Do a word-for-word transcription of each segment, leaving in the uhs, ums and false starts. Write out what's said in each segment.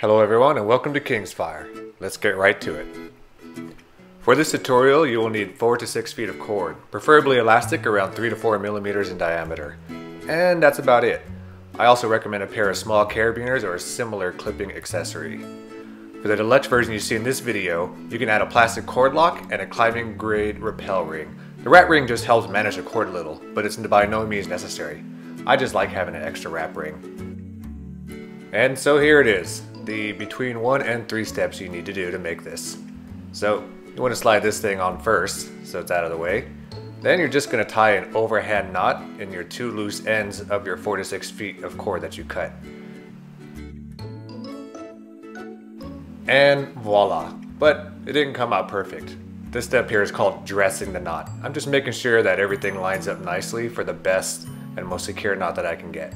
Hello everyone and welcome to King's Fire. Let's get right to it. For this tutorial you will need four to six feet of cord, preferably elastic around three to four millimeters in diameter. And that's about it. I also recommend a pair of small carabiners or a similar clipping accessory. For the deluxe version you see in this video, you can add a plastic cord lock and a climbing grade rappel ring. The wrap ring just helps manage the cord a little, but it's by no means necessary. I just like having an extra wrap ring. And so here it is. The between one and three steps you need to do to make this. So you want to slide this thing on first, so it's out of the way. Then you're just going to tie an overhand knot in your two loose ends of your four to six feet of cord that you cut. And voila. But it didn't come out perfect. This step here is called dressing the knot. I'm just making sure that everything lines up nicely for the best and most secure knot that I can get.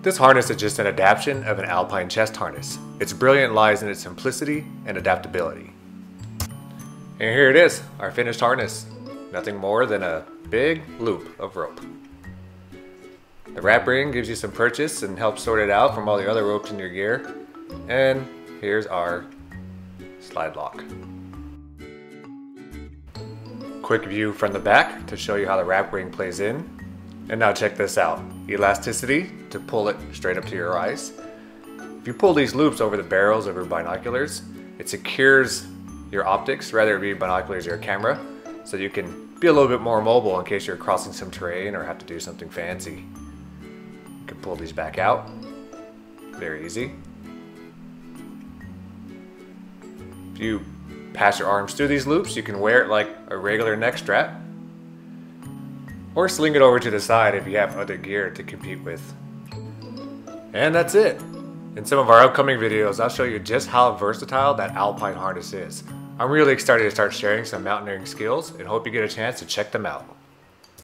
This harness is just an adaptation of an Alpine chest harness. Its brilliance lies in its simplicity and adaptability. And here it is, our finished harness. Nothing more than a big loop of rope. The wrap ring gives you some purchase and helps sort it out from all the other ropes in your gear. And here's our slide lock. Quick view from the back to show you how the wrap ring plays in. And now check this out. Elasticity to pull it straight up to your eyes. If you pull these loops over the barrels of your binoculars, it secures your optics, rather it be binoculars or your camera, so you can be a little bit more mobile in case you're crossing some terrain or have to do something fancy. You can pull these back out. Very easy. If you pass your arms through these loops, you can wear it like a regular neck strap. Or sling it over to the side if you have other gear to compete with. And that's it! In some of our upcoming videos, I'll show you just how versatile that Alpine harness is. I'm really excited to start sharing some mountaineering skills and hope you get a chance to check them out.